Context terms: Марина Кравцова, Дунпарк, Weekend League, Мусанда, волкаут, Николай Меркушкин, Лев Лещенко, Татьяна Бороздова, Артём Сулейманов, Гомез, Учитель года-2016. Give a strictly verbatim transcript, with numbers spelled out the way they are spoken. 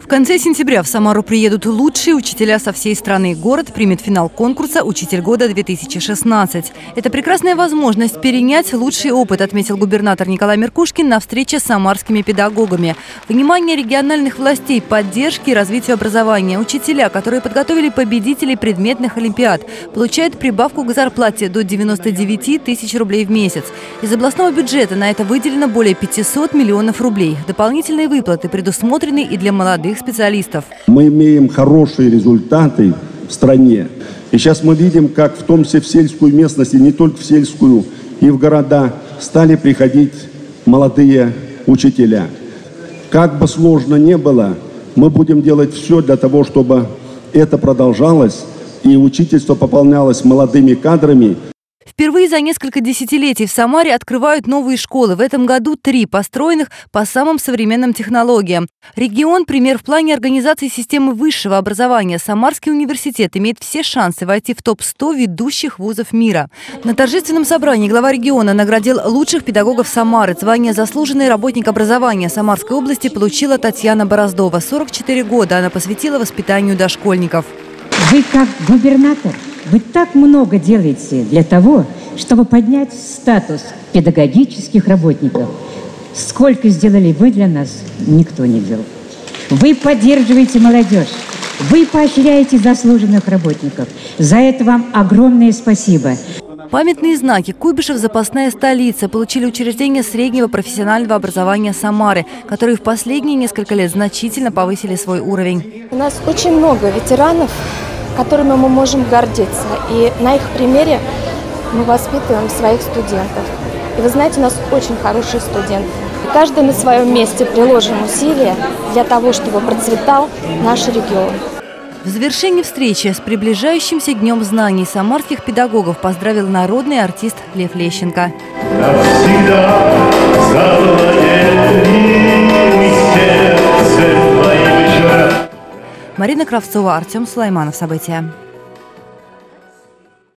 В конце сентября в Самару приедут лучшие учителя со всей страны. Город примет финал конкурса «Учитель года-две тысячи шестнадцать». Это прекрасная возможность перенять лучший опыт, отметил губернатор Николай Меркушкин на встрече с самарскими педагогами. Внимание региональных властей, поддержки и развитию образования. Учителя, которые подготовили победителей предметных олимпиад, получают прибавку к зарплате до девяноста девяти тысяч рублей в месяц. Из областного бюджета на это выделено более пятисот миллионов рублей. Дополнительные выплаты предусмотрены и для молодых специалистов. Мы имеем хорошие результаты в стране. И сейчас мы видим, как в том числе в сельскую местность, и не только в сельскую, и в города стали приходить молодые учителя. Как бы сложно ни было, мы будем делать все для того, чтобы это продолжалось, и учительство пополнялось молодыми кадрами. Впервые за несколько десятилетий в Самаре открывают новые школы. В этом году три, построенных по самым современным технологиям. Регион – пример в плане организации системы высшего образования. Самарский университет имеет все шансы войти в топ сто ведущих вузов мира. На торжественном собрании глава региона наградил лучших педагогов Самары. Звание «Заслуженный работник образования» Самарской области получила Татьяна Бороздова. сорок четыре года она посвятила воспитанию дошкольников. Вы как губернатор? Вы так много делаете для того, чтобы поднять статус педагогических работников. Сколько сделали вы для нас, никто не делал. Вы поддерживаете молодежь, вы поощряете заслуженных работников. За это вам огромное спасибо. Памятные знаки «Куйбышев – запасная столица» получили учреждения среднего профессионального образования Самары, которые в последние несколько лет значительно повысили свой уровень. У нас очень много ветеранов, которыми мы можем гордиться. И на их примере мы воспитываем своих студентов. И вы знаете, у нас очень хорошие студенты. Каждый на своем месте приложим усилия для того, чтобы процветал наш регион. В завершении встречи с приближающимся Днем знаний самарских педагогов поздравил народный артист Лев Лещенко. Марина Кравцова, Артём Сулейманов. События.